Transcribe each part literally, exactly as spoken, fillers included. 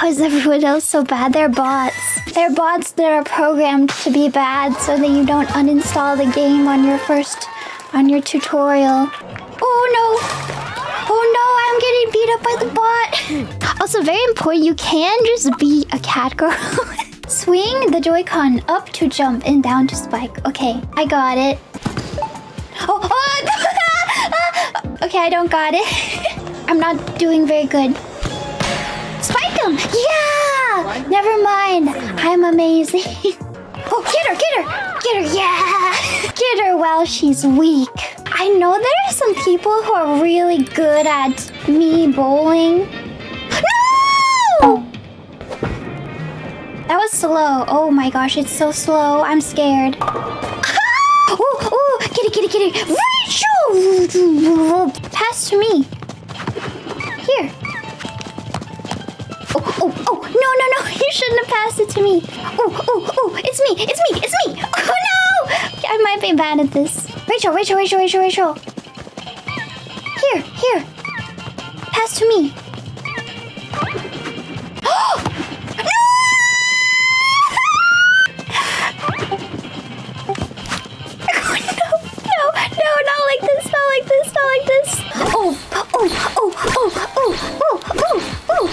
How is everyone else so bad? They're bots. They're bots that are programmed to be bad so that you don't uninstall the game on your first, on your tutorial. Oh no! Oh no, I'm getting beat up by the bot. Also, very important, you can just be a cat girl. Swing the Joy-Con up to jump and down to spike. Okay, I got it. Oh, oh. Okay, I don't got it. I'm not doing very good. Spike him! Yeah! Never mind, I'm amazing. Oh, get her, get her! Get her, yeah! Get her while she's weak. I know there are some people who are really good at me bowling. No! That was slow. Oh my gosh, it's so slow. I'm scared. Ah! Ooh, ooh, get it, get it, get it. Rachel! Pass to me. Here. Oh, oh, oh, no, no, no. You shouldn't have passed it to me. Oh, oh, oh, it's me, it's me, it's me. Oh no! I might be bad at this. Rachel, Rachel, Rachel, Rachel, Rachel. Here, here. Pass to me. Oh! No! No, no, not like this, not like this, not like this. Oh, oh, oh, oh, oh, oh, oh, oh.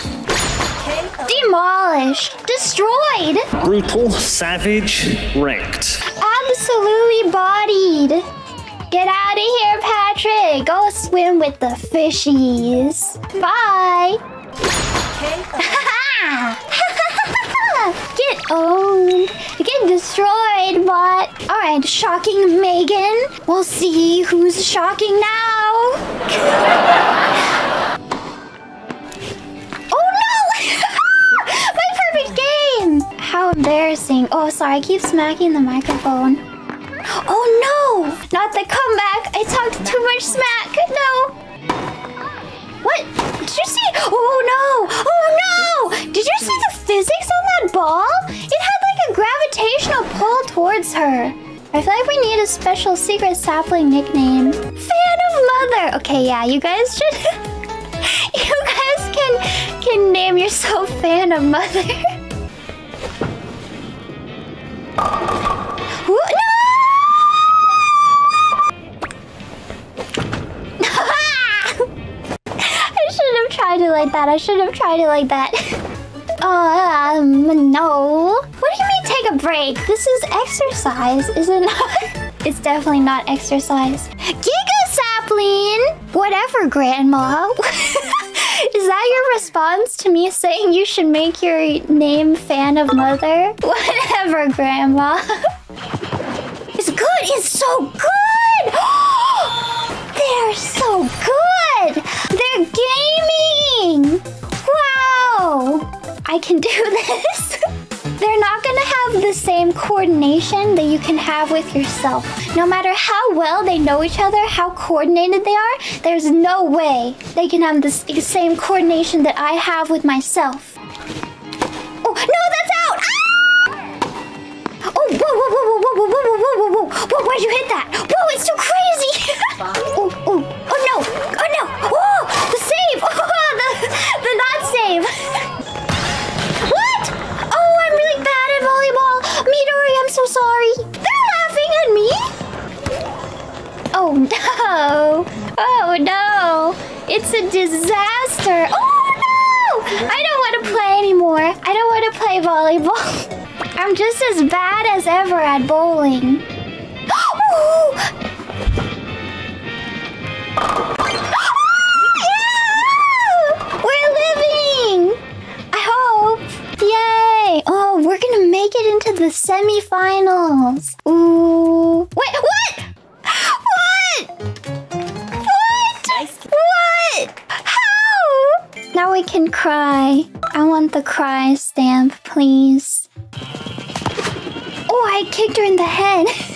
Demolished. Destroyed. Brutal, savage, wrecked. Absolutely bodied. Get out of here, Patrick! Go swim with the fishies. Bye! Get owned! Get destroyed, bot! Alright, shocking Megan! We'll see who's shocking now! Oh no! My perfect game! How embarrassing. Oh, sorry, I keep smacking the microphone. Oh no! Not the comeback! I talked too much smack! No! What? Did you see? Oh no! Oh no! Did you see the physics on that ball? It had like a gravitational pull towards her. I feel like we need a special secret sapling nickname. Fan of Mother! Okay, yeah, you guys should... you guys can, can name yourself Fan of Mother. Who? No! Tried it like that. I should have tried it like that. um, no. What do you mean take a break? This is exercise, is it not? It's definitely not exercise. Giga sapling! Whatever, Grandma. Is that your response to me saying you should make your name Fan of Mother? Whatever, Grandma. It's good. It's so good. They're so good. They're gaming! Wow! I can do this! They're not gonna have the same coordination that you can have with yourself. No matter how well they know each other, how coordinated they are, there's no way they can have the same coordination that I have with myself. Oh, no, that's out! Ah! Oh, whoa, whoa, whoa, whoa, whoa, whoa, whoa, whoa, whoa, whoa, whoa, why'd you hit that? Whoa, it's too crazy! Oh, oh, oh no, oh no! Oh! The save! Oh, the, the not save! What? Oh, I'm really bad at volleyball! Midori, I'm so sorry! They're laughing at me! Oh no! Oh no! It's a disaster! Oh no! I don't want to play anymore! I don't want to play volleyball! I'm just as bad as ever at bowling! Oh! Into the semi-finals. Ooh. Wait, what? What? What? What? How? Now we can cry. I want the cry stamp, please. Oh, I kicked her in the head.